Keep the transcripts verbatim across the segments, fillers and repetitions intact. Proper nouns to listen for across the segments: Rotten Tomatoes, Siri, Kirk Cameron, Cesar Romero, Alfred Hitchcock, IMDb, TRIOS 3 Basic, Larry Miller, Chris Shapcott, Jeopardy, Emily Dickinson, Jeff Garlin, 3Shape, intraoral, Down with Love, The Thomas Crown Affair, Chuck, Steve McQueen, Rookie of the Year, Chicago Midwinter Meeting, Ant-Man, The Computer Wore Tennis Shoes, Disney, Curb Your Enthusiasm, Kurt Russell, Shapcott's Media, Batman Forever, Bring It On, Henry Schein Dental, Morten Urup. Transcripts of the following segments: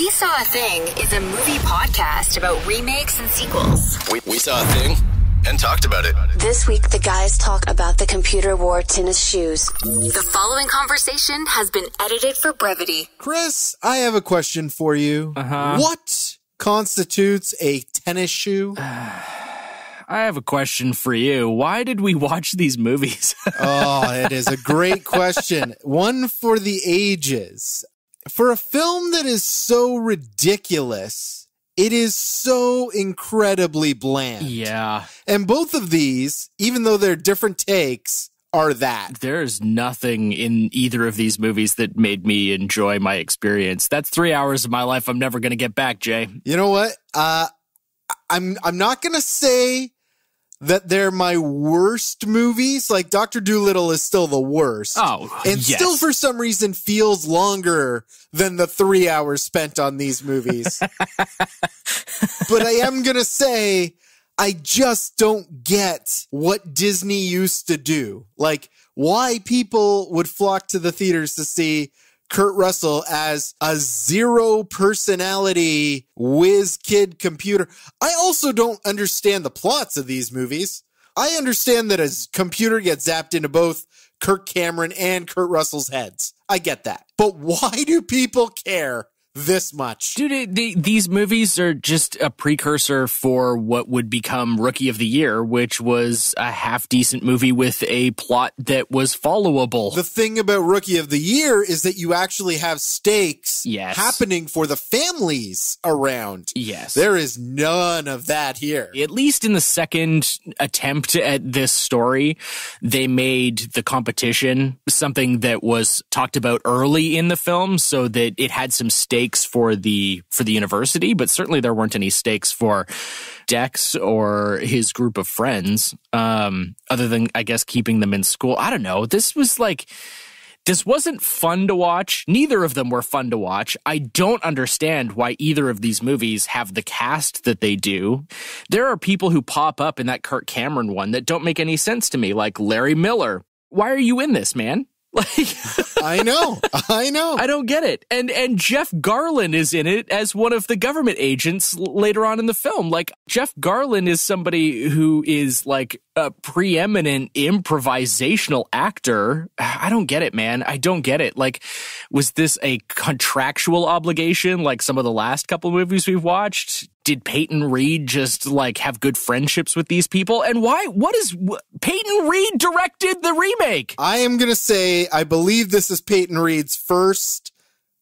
We Saw a Thing is a movie podcast about remakes and sequels. We, we saw a thing and talked about it. This week, the guys talk about The Computer Wore Tennis Shoes. The following conversation has been edited for brevity. Chris, I have a question for you. Uh-huh. What constitutes a tennis shoe? I have a question for you. Why did we watch these movies? Oh, it is a great question. One for the ages. For a film that is so ridiculous, it is so incredibly bland. Yeah. And both of these, even though they're different takes, are that. There's nothing in either of these movies that made me enjoy my experience. That's three hours of my life I'm never going to get back, Jay. You know what? Uh, I'm, I'm not going to say that they're my worst movies. Like, Doctor Dolittle is still the worst. Oh, and yes. Still, for some reason, feels longer than the three hours spent on these movies. But I am going to say, I just don't get what Disney used to do. Like, why people would flock to the theaters to see Kurt Russell as a zero personality whiz kid computer. I also don't understand the plots of these movies. I understand that a computer gets zapped into both Kirk Cameron and Kurt Russell's heads. I get that. But why do people care this much? Dude, they, these movies are just a precursor for what would become Rookie of the Year, which was a half-decent movie with a plot that was followable. The thing about Rookie of the Year is that you actually have stakes yes. happening for the families around. Yes. There is none of that here. At least in the second attempt at this story, they made the competition something that was talked about early in the film so that it had some stakes for the for the university, but certainly there weren't any stakes for Dex or his group of friends, um, other than, I guess, keeping them in school. I don't know. This was like, this wasn't fun to watch. Neither of them were fun to watch. I don't understand why either of these movies have the cast that they do. There are people who pop up in that Kirk Cameron one that don't make any sense to me, like Larry Miller. Why are you in this, man? Like, I know, I know. I don't get it. And and Jeff Garlin is in it as one of the government agents later on in the film. Like, Jeff Garlin is somebody who is like a preeminent improvisational actor. I don't get it, man. I don't get it. Like, was this a contractual obligation like some of the last couple movies we've watched? Did Peyton Reed just, like, have good friendships with these people? And why? What is... Peyton Reed directed the remake! I am going to say, I believe this is Peyton Reed's first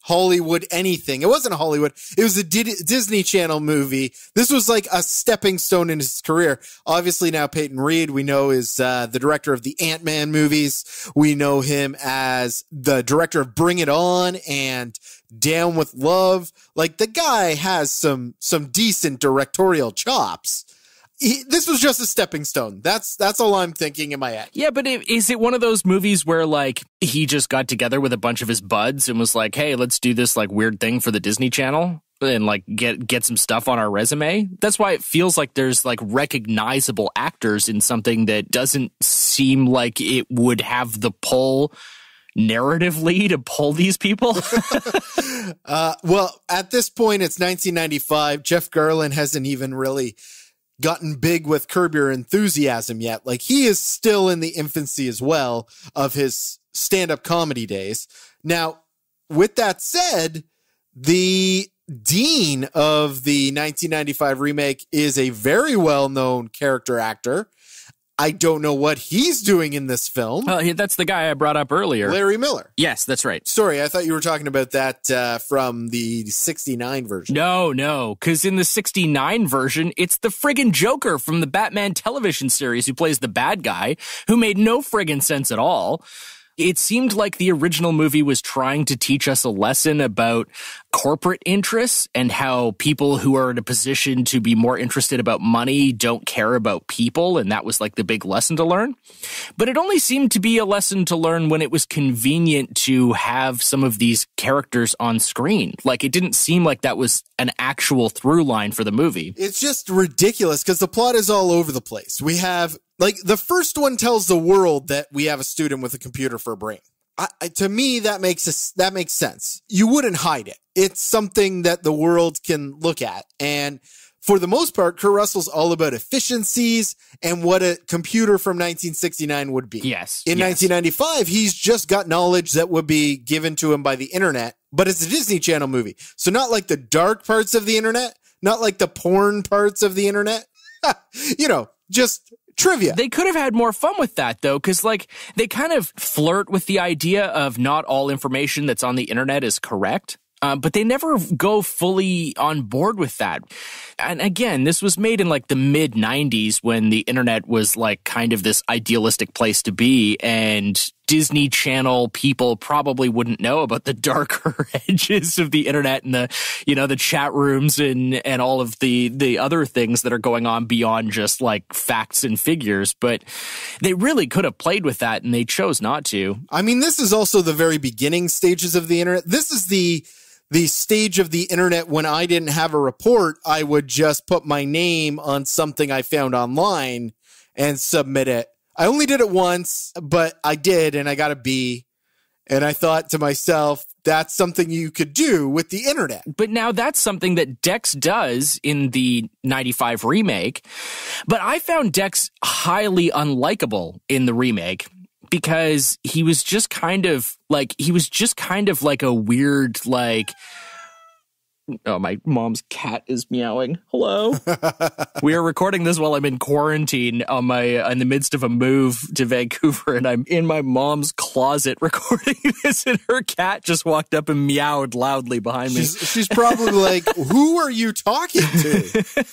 Hollywood anything. It wasn't Hollywood. It was a D Disney Channel movie. This was, like, a stepping stone in his career. Obviously, now Peyton Reed, we know, is uh, the director of the Ant-Man movies. We know him as the director of Bring It On and Down with Love. Like, the guy has some some decent directorial chops. He, this was just a stepping stone. That's that's all I'm thinking in my head. Yeah, but it, is it one of those movies where, like, he just got together with a bunch of his buds and was like, hey, let's do this, like, weird thing for the Disney Channel and, like, get get some stuff on our resume? That's why it feels like there's, like, recognizable actors in something that doesn't seem like it would have the pull narratively to pull these people. uh, well, at this point, it's nineteen ninety-five. Jeff Garlin hasn't even really gotten big with Curb Your Enthusiasm yet. Like, he is still in the infancy as well of his stand-up comedy days. Now, with that said, the dean of the nineteen ninety-five remake is a very well-known character actor. I don't know what he's doing in this film. Well, that's the guy I brought up earlier. Larry Miller. Yes, that's right. Sorry, I thought you were talking about that uh, from the sixty-nine version. No, no, because in the sixty-nine version, it's the friggin' Joker from the Batman television series who plays the bad guy, who made no friggin' sense at all. It seemed like the original movie was trying to teach us a lesson about corporate interests and how people who are in a position to be more interested about money don't care about people. And that was like the big lesson to learn. But it only seemed to be a lesson to learn when it was convenient to have some of these characters on screen. Like, it didn't seem like that was an actual through line for the movie. It's just ridiculous because the plot is all over the place. We have... Like, the first one tells the world that we have a student with a computer for a brain. I, I, to me, that makes a, that makes sense. You wouldn't hide it. It's something that the world can look at. And for the most part, Kurt Russell's all about efficiencies and what a computer from nineteen sixty-nine would be. Yes. In yes. nineteen ninety-five, he's just got knowledge that would be given to him by the internet, but it's a Disney Channel movie. So not like the dark parts of the internet, not like the porn parts of the internet, you know, just trivia. They could have had more fun with that, though, because, like, they kind of flirt with the idea of not all information that's on the internet is correct. Uh, but they never go fully on board with that. And again, this was made in like the mid nineties when the internet was like kind of this idealistic place to be, and Disney Channel people probably wouldn't know about the darker edges of the internet and the, you know, the chat rooms and, and all of the, the other things that are going on beyond just like facts and figures. But they really could have played with that and they chose not to. I mean, this is also the very beginning stages of the internet. This is the... the stage of the internet when I didn't have a report, I would just put my name on something I found online and submit it. I only did it once, but I did, and I got a B. And I thought to myself, that's something you could do with the internet. But now that's something that Dex does in the ninety-five remake. But I found Dex highly unlikable in the remake, because he was just kind of like, he was just kind of like a weird, like, oh, my mom's cat is meowing. Hello. We are recording this while I'm in quarantine on my, in the midst of a move to Vancouver, and I'm in my mom's closet recording this, and her cat just walked up and meowed loudly behind me. She's, she's probably like, who are you talking to?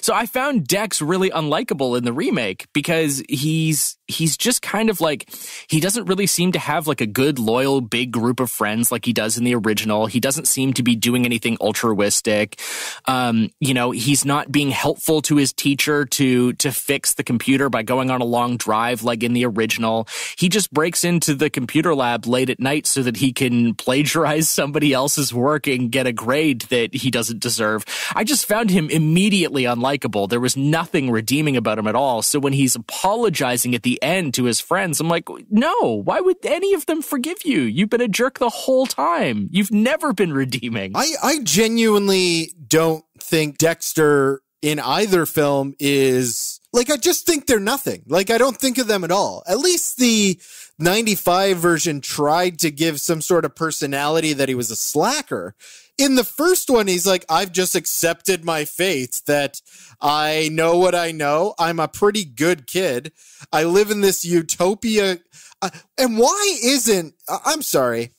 So I found Dex really unlikable in the remake because he's he's just kind of like, he doesn't really seem to have like a good, loyal, big group of friends like he does in the original. He doesn't seem to be doing anything altruistic. Um, you know, he's not being helpful to his teacher to to fix the computer by going on a long drive like in the original. He just breaks into the computer lab late at night so that he can plagiarize somebody else's work and get a grade that he doesn't deserve. I just found him immediately unlikable. There was nothing redeeming about him at all. So when he's apologizing at the end to his friends, I'm like, no, why would any of them forgive you? You've been a jerk the whole time. You've never been redeeming. I, I genuinely don't think Dexter in either film is, like, I just think they're nothing. Like, I don't think of them at all. At least the ninety-five version tried to give some sort of personality that he was a slacker. In the first one, he's like, I've just accepted my fate that I know what I know. I'm a pretty good kid. I live in this utopia. Uh, and why isn't, I'm sorry,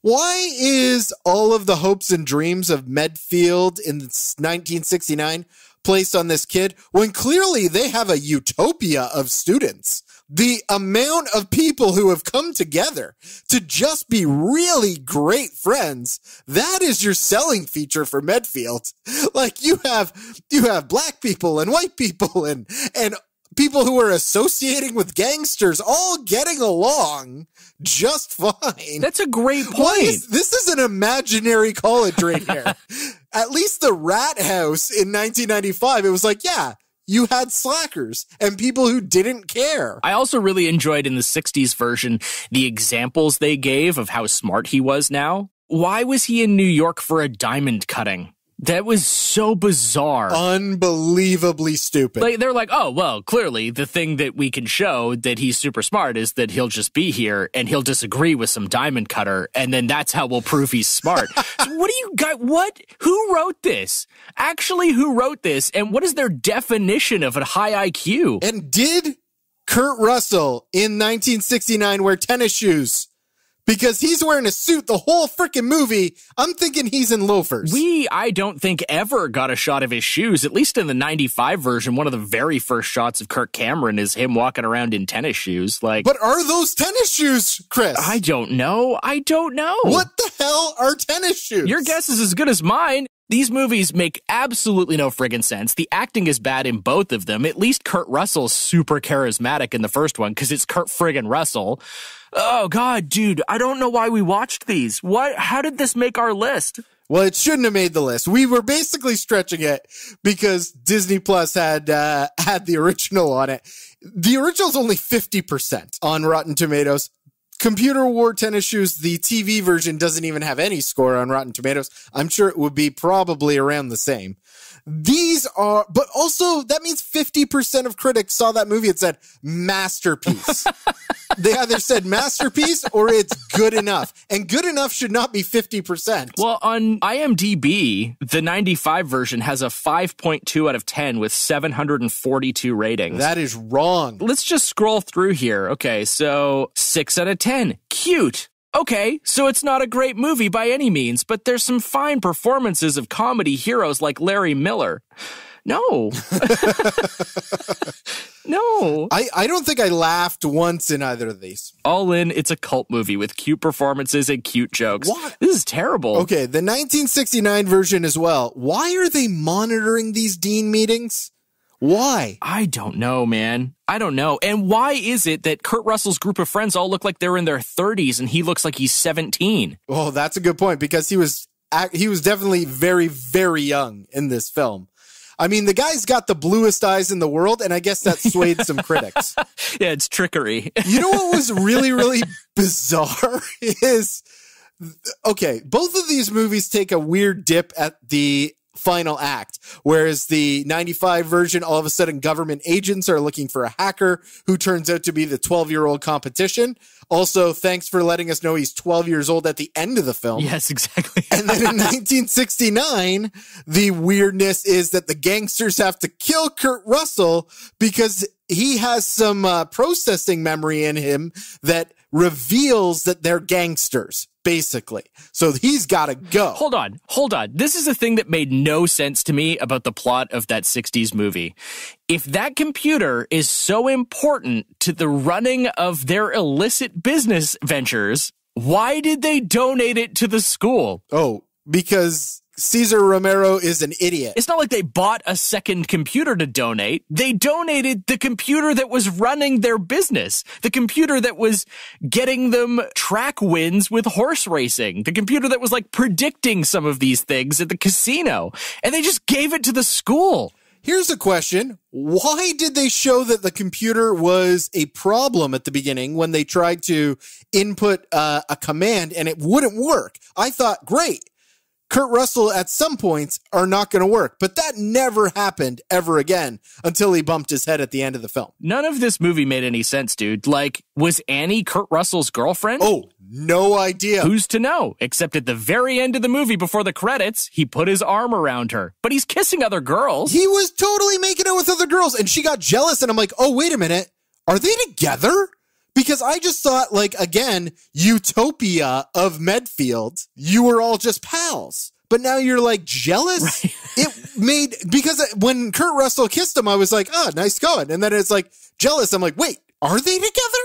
why is all of the hopes and dreams of Medfield in nineteen sixty-nine placed on this kid when clearly they have a utopia of students? The amount of people who have come together to just be really great friends, that is your selling feature for Medfield. Like, you have, you have black people and white people and, and people who are associating with gangsters all getting along just fine. That's a great point. Why is, this is an imaginary college right here. At least the Rat House in nineteen ninety-five, it was like, yeah, you had slackers and people who didn't care. I also really enjoyed in the sixties version the examples they gave of how smart he was now. Why was he in New York for a diamond cutting? That was so bizarre. Unbelievably stupid. Like, they're like, oh, well, clearly the thing that we can show that he's super smart is that he'll just be here and he'll disagree with some diamond cutter, and then that's how we'll prove he's smart. So what do you got? What? Who wrote this? Actually, who wrote this? And what is their definition of a high I Q? And did Kurt Russell in nineteen sixty-nine wear tennis shoes? Because he's wearing a suit the whole freaking movie. I'm thinking he's in loafers. We, I don't think, ever got a shot of his shoes, at least in the ninety-five version. One of the very first shots of Kirk Cameron is him walking around in tennis shoes. Like, but are those tennis shoes, Chris? I don't know. I don't know. What the hell are tennis shoes? Your guess is as good as mine. These movies make absolutely no friggin' sense. The acting is bad in both of them. At least Kurt Russell's super charismatic in the first one because it's Kurt friggin' Russell. Oh, God, dude, I don't know why we watched these. What? How did this make our list? Well, it shouldn't have made the list. We were basically stretching it because Disney Plus had uh, had the original on it. The original's only fifty percent on Rotten Tomatoes. Computer Wore Tennis Shoes, the T V version, doesn't even have any score on Rotten Tomatoes. I'm sure it would be probably around the same. These are, but also that means fifty percent of critics saw that movie and said masterpiece. They either said masterpiece or it's good enough, and good enough should not be fifty percent. Well, on IMDb, the ninety-five version has a five point two out of ten with seven hundred forty-two ratings. That is wrong. Let's just scroll through here. Okay. So six out of ten. Cute. Okay, so it's not a great movie by any means, but there's some fine performances of comedy heroes like Larry Miller. No. No. I, I don't think I laughed once in either of these. All in, it's a cult movie with cute performances and cute jokes. What? This is terrible. Okay, the nineteen sixty-nine version as well. Why are they monitoring these Dean meetings? Why? I don't know, man. I don't know. And why is it that Kurt Russell's group of friends all look like they're in their thirties and he looks like he's seventeen? Well, that's a good point, because he was he was definitely very, very young in this film. I mean, the guy's got the bluest eyes in the world, and I guess that swayed some critics. Yeah, it's trickery. You know what was really, really bizarre is, okay, both of these movies take a weird dip at the final act, whereas the ninety-five version, all of a sudden government agents are looking for a hacker who turns out to be the twelve year old competition. Also, thanks for letting us know he's twelve years old at the end of the film. Yes, exactly. And then in nineteen sixty-nine, the weirdness is that the gangsters have to kill Kurt Russell because he has some uh, processing memory in him that reveals that they're gangsters, basically. So he's got to go. Hold on. Hold on. This is a thing that made no sense to me about the plot of that sixties movie. If that computer is so important to the running of their illicit business ventures, why did they donate it to the school? Oh, because Cesar Romero is an idiot. It's not like they bought a second computer to donate. They donated the computer that was running their business, the computer that was getting them track wins with horse racing, the computer that was like predicting some of these things at the casino, and they just gave it to the school. Here's a question. Why did they show that the computer was a problem at the beginning when they tried to input uh, a command and it wouldn't work? I thought, great. Kurt Russell at some points are not going to work, but that never happened ever again until he bumped his head at the end of the film. None of this movie made any sense, dude. Like, was Annie Kurt Russell's girlfriend? Oh, no idea. Who's to know? Except at the very end of the movie before the credits, he put his arm around her, but he's kissing other girls. He was totally making out with other girls, and she got jealous, and I'm like, oh, wait a minute. Are they together? Because I just thought, like, again, utopia of Medfield, you were all just pals. But now you're, like, jealous? Right. It made, because when Kurt Russell kissed him, I was like, oh, nice going. And then it's, like, jealous. I'm like, wait, are they together?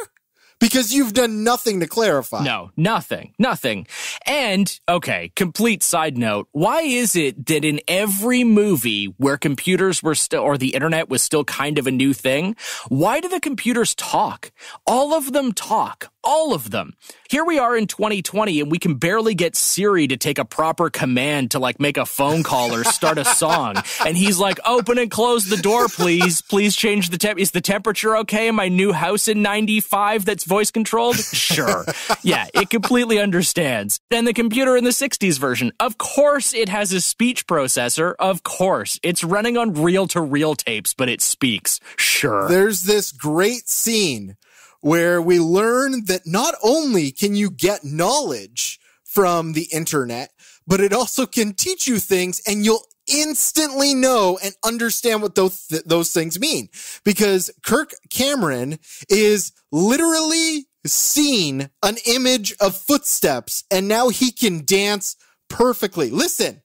Because you've done nothing to clarify. No, nothing, nothing. And, okay, complete side note. Why is it that in every movie where computers were still, or the internet was still kind of a new thing, why do the computers talk? All of them talk. All of them. Here we are in twenty twenty, and we can barely get Siri to take a proper command to, like, make a phone call or start a song. And he's like, open and close the door, please. Please change the temp. Is the temperature okay in my new house in ninety-five that's voice controlled? Sure. Yeah, it completely understands. And the computer in the sixties version, of course it has a speech processor. Of course. It's running on reel-to-reel tapes, but it speaks. Sure. There's this great scene where we learn that not only can you get knowledge from the internet, but it also can teach you things, and you'll instantly know and understand what those th those things mean. Because Kirk Cameron is literally seen an image of footsteps, and now he can dance perfectly. Listen,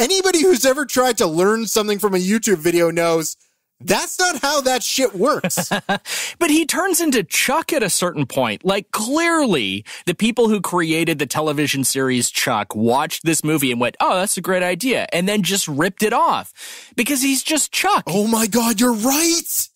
anybody who's ever tried to learn something from a YouTube video knows that's not how that shit works. But he turns into Chuck at a certain point. Like, clearly, the people who created the television series Chuck watched this movie and went, oh, that's a great idea, and then just ripped it off. Because he's just Chuck. Oh, my God, you're right.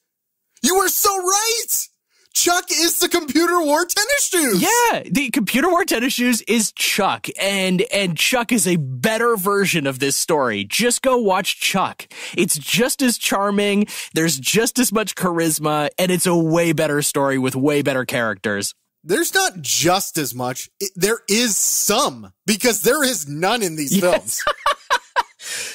You are so right. Chuck is the Computer Wore Tennis Shoes. Yeah, the Computer Wore Tennis Shoes is Chuck, and and Chuck is a better version of this story. Just go watch Chuck. It's just as charming, there's just as much charisma, and it's a way better story with way better characters. There's not just as much. It, there is some, because there is none in these yes. films.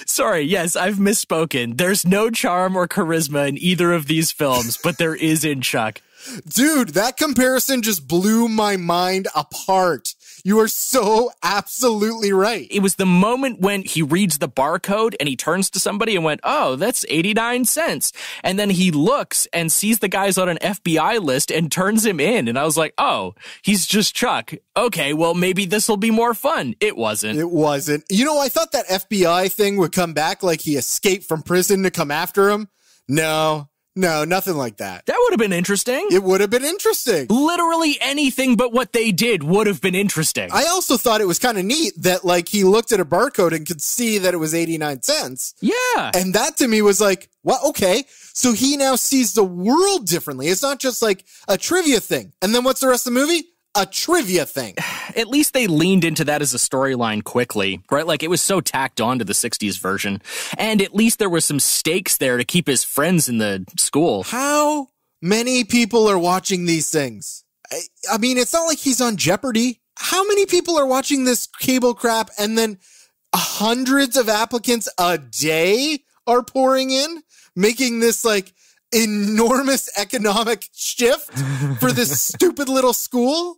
Sorry, yes, I've misspoken. There's no charm or charisma in either of these films, but there is in Chuck. Dude, that comparison just blew my mind apart. You are so absolutely right. It was the moment when he reads the barcode and he turns to somebody and went, oh, that's eighty-nine cents. And then he looks and sees the guy's on an F B I list and turns him in. And I was like, oh, he's just Chuck. Okay, well, maybe this will be more fun. It wasn't. It wasn't. You know, I thought that F B I thing would come back, like he escaped from prison to come after him. No. No, nothing like that. That would have been interesting. It would have been interesting. Literally anything but what they did would have been interesting. I also thought it was kind of neat that, like, he looked at a barcode and could see that it was eighty-nine cents. Yeah. And that to me was like, well, okay. So he now sees the world differently. It's not just like a trivia thing. And then what's the rest of the movie? A trivia thing. At least they leaned into that as a storyline quickly, right? Like, it was so tacked on to the sixties version. And at least there were some stakes there to keep his friends in the school. How many people are watching these things? I, I mean, it's not like he's on Jeopardy. How many people are watching this cable crap, and then hundreds of applicants a day are pouring in, making this, like, enormous economic shift for this stupid little school?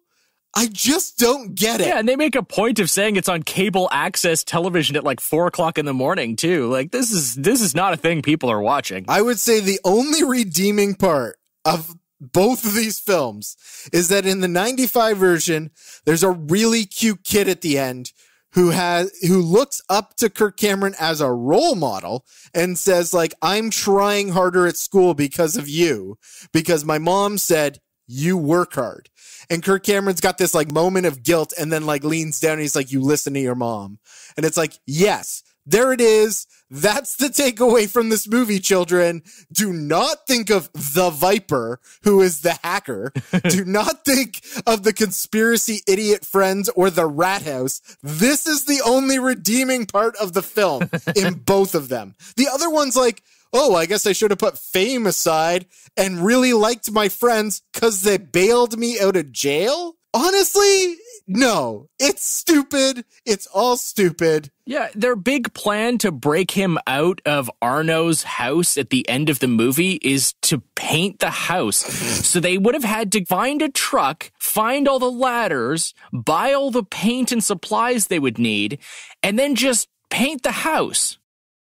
I just don't get it. Yeah, and they make a point of saying it's on cable access television at like four o'clock in the morning, too. Like, this is this is not a thing people are watching. I would say the only redeeming part of both of these films is that in the ninety-five version, there's a really cute kid at the end who has who looks up to Kirk Cameron as a role model and says, like, I'm trying harder at school because of you, because my mom said, you work hard. And Kirk Cameron's got this, like, moment of guilt and then, like, leans down and he's like, you listen to your mom. And it's like, yes, there it is. That's the takeaway from this movie, children. Do not think of the Viper, who is the hacker. Do not think of the conspiracy idiot friends or the rat house. This is the only redeeming part of the film in both of them. The other one's like, oh, I guess I should have put fame aside and really liked my friends because they bailed me out of jail? Honestly, no. It's stupid. It's all stupid. Yeah, their big plan to break him out of Arno's house at the end of the movie is to paint the house. So they would have had to find a truck, find all the ladders, buy all the paint and supplies they would need, and then just paint the house.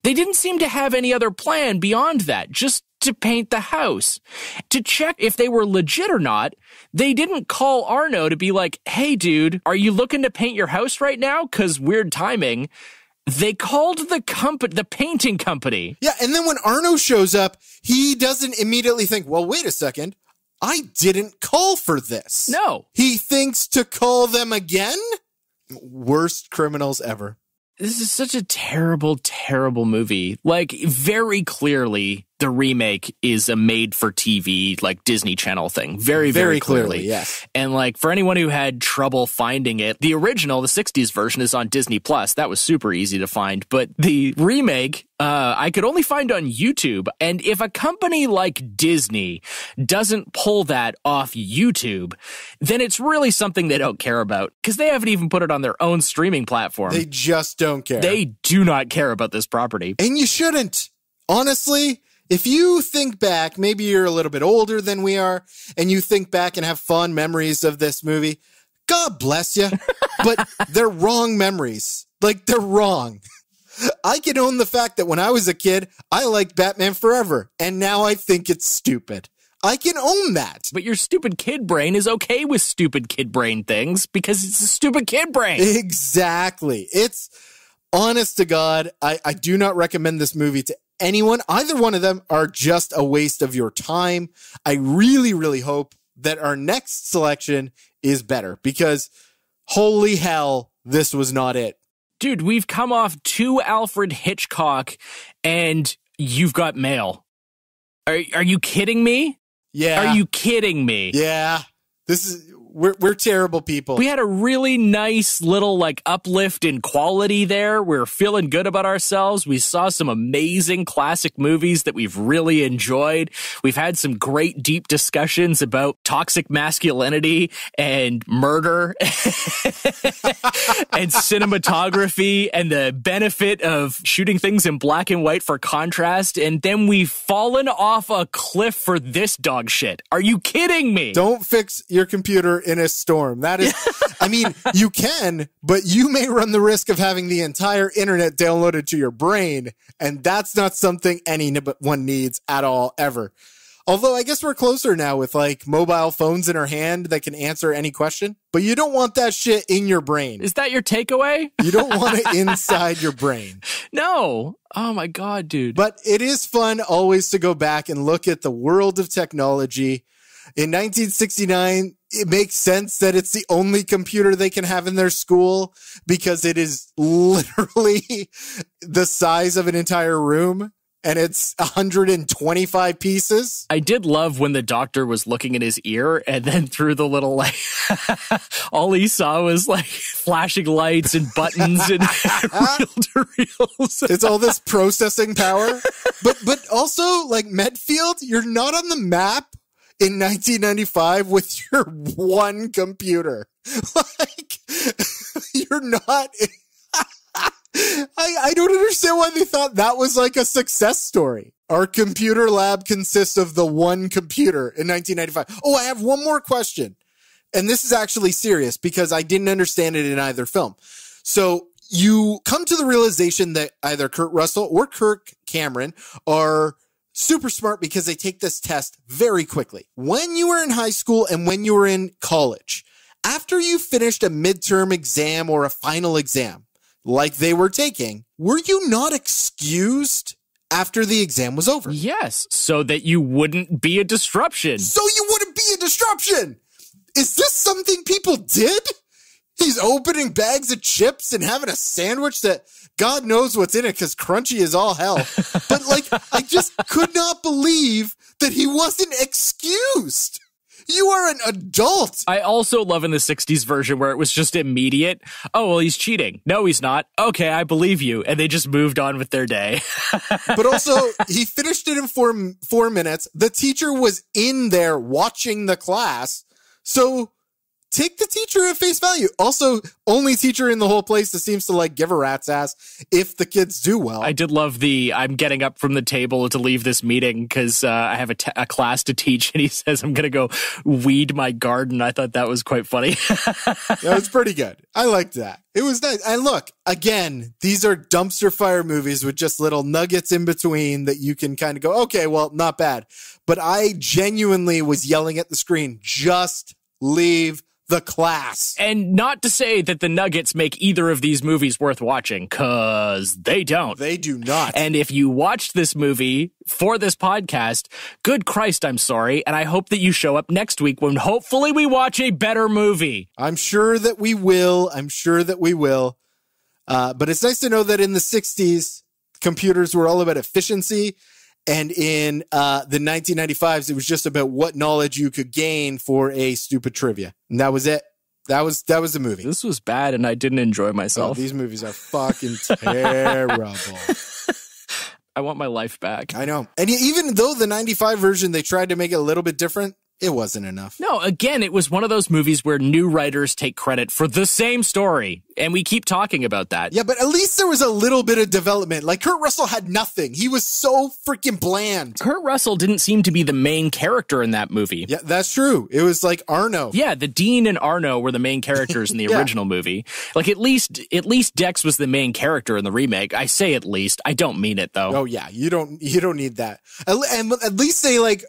They didn't seem to have any other plan beyond that, just to paint the house. To check if they were legit or not, they didn't call Arno to be like, hey, dude, are you looking to paint your house right now? Because weird timing. They called the company, the painting company. Yeah, and then when Arno shows up, he doesn't immediately think, well, wait a second, I didn't call for this. No. He thinks to call them again? Worst criminals ever. This is such a terrible, terrible movie. Like, very clearly, the remake is a made-for-T V, like, Disney Channel thing. Very, very, very clearly. clearly. Yes. And, like, for anyone who had trouble finding it, the original, the sixties version, is on Disney Plus. That was super easy to find. But the remake, uh, I could only find on YouTube. And if a company like Disney doesn't pull that off YouTube, then it's really something they don't care about, because they haven't even put it on their own streaming platform. They just don't care. They do not care about this property. And you shouldn't. Honestly, if you think back, maybe you're a little bit older than we are, and you think back and have fond memories of this movie, God bless you. But they're wrong memories. Like, they're wrong. I can own the fact that when I was a kid, I liked Batman Forever, and now I think it's stupid. I can own that. But your stupid kid brain is okay with stupid kid brain things, because it's a stupid kid brain. Exactly. It's, honest to God, I, I do not recommend this movie to anyone. Either one of them are just a waste of your time. I really, really hope that our next selection is better, because holy hell, this was not it. Dude, we've come off two Alfred Hitchcock and You've Got Mail. Are, are you kidding me? Yeah. Are you kidding me? Yeah. This is, We're we're terrible people. We had a really nice little like uplift in quality there. We we're feeling good about ourselves. We saw some amazing classic movies that we've really enjoyed. We've had some great deep discussions about toxic masculinity and murder and cinematography and the benefit of shooting things in black and white for contrast. And then we've fallen off a cliff for this dog shit. Are you kidding me? Don't fix your computer in a storm. That is, I mean, you can, but you may run the risk of having the entire internet downloaded to your brain, and that's not something anyone needs at all, ever. Although I guess we're closer now with like mobile phones in our hand that can answer any question, but you don't want that shit in your brain. Is that your takeaway? You don't want it inside your brain. No. Oh my God, dude. But it is fun always to go back and look at the world of technology. In nineteen sixty-nine, it makes sense that it's the only computer they can have in their school because it is literally the size of an entire room. And it's one hundred twenty-five pieces. I did love when the doctor was looking in his ear and then through the little, like, all he saw was, like, flashing lights and buttons and reel-to-reels. It's all this processing power. But, but also, like, Medfield, you're not on the map in nineteen ninety-five with your one computer. Like, you're not... I, I don't understand why they thought that was like a success story. Our computer lab consists of the one computer in nineteen ninety-five. Oh, I have one more question. And this is actually serious because I didn't understand it in either film. So you come to the realization that either Kurt Russell or Kirk Cameron are... super smart because they take this test very quickly. When you were in high school and when you were in college, after you finished a midterm exam or a final exam, like they were taking, were you not excused after the exam was over? Yes, so that you wouldn't be a disruption. So you wouldn't be a disruption! Is this something people did? He's opening bags of chips and having a sandwich that God knows what's in it because crunchy is all hell. But, like, I just could not believe that he wasn't excused. You are an adult. I also love in the sixties version where it was just immediate. Oh, well, he's cheating. No, he's not. Okay, I believe you. And they just moved on with their day. But also, he finished it in four, four minutes. The teacher was in there watching the class. So... take the teacher at face value. Also, only teacher in the whole place that seems to, like, give a rat's ass if the kids do well. I did love the, I'm getting up from the table to leave this meeting because uh, I have a, t a class to teach, and he says, I'm going to go weed my garden. I thought that was quite funny. That was pretty good. I liked that. It was nice. And look, again, these are dumpster fire movies with just little nuggets in between that you can kind of go, okay, well, not bad. But I genuinely was yelling at the screen, just leave the class. And not to say that the nuggets make either of these movies worth watching, because they don't. They do not. And if you watched this movie for this podcast, good Christ, I'm sorry. And I hope that you show up next week when hopefully we watch a better movie. I'm sure that we will. I'm sure that we will. Uh, but it's nice to know that in the sixties, computers were all about efficiency. And in uh, the nineteen ninety-fives, it was just about what knowledge you could gain for a stupid trivia. And that was it. That was that was the movie. This was bad, and I didn't enjoy myself. Oh, these movies are fucking terrible. I want my life back. I know. And even though the ninety-five version, they tried to make it a little bit different, it wasn't enough. No, again, it was one of those movies where new writers take credit for the same story. And we keep talking about that. Yeah, but at least there was a little bit of development. Like, Kurt Russell had nothing. He was so freaking bland. Kurt Russell didn't seem to be the main character in that movie. Yeah, that's true. It was like Arno. Yeah, the Dean and Arno were the main characters in the yeah. original movie. Like, at least at least Dex was the main character in the remake. I say at least. I don't mean it, though. Oh, yeah. You don't, you don't need that. And at least they, like...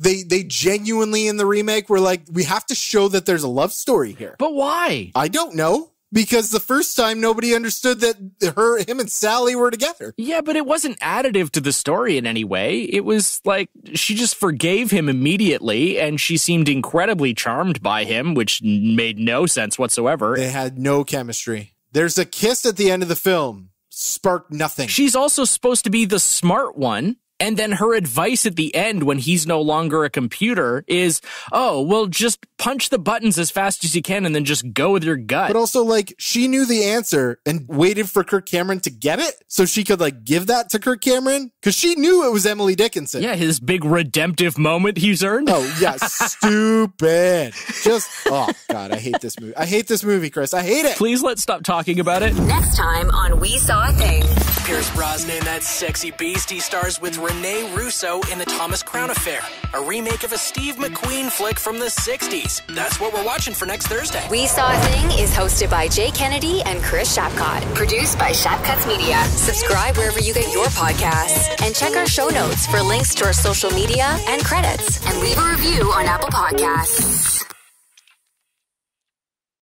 They they genuinely in the remake were like, we have to show that there's a love story here. But why? I don't know. Because the first time nobody understood that her, him and Sally were together. Yeah, but it wasn't additive to the story in any way. It was like she just forgave him immediately and she seemed incredibly charmed by him, which made no sense whatsoever. They had no chemistry. There's a kiss at the end of the film. Sparked nothing. She's also supposed to be the smart one. And then her advice at the end when he's no longer a computer is, oh, well, just punch the buttons as fast as you can and then just go with your gut. But also, like, she knew the answer and waited for Kirk Cameron to get it so she could, like, give that to Kirk Cameron because she knew it was Emily Dickinson. Yeah, his big redemptive moment he's earned. Oh, yeah, stupid. Just, oh, God, I hate this movie. I hate this movie, Chris. I hate it. Please let's stop talking about it. Next time on We Saw a Thing. Pierce Brosnan, that sexy beast, he stars with Renee Russo in The Thomas Crown Affair, a remake of a Steve McQueen flick from the sixties. That's what we're watching for next Thursday. We Saw a Thing is hosted by Jay Kennedy and Chris Shapcott. Produced by Shapcott's Media. Subscribe wherever you get your podcasts. And check our show notes for links to our social media and credits. And leave a review on Apple Podcasts.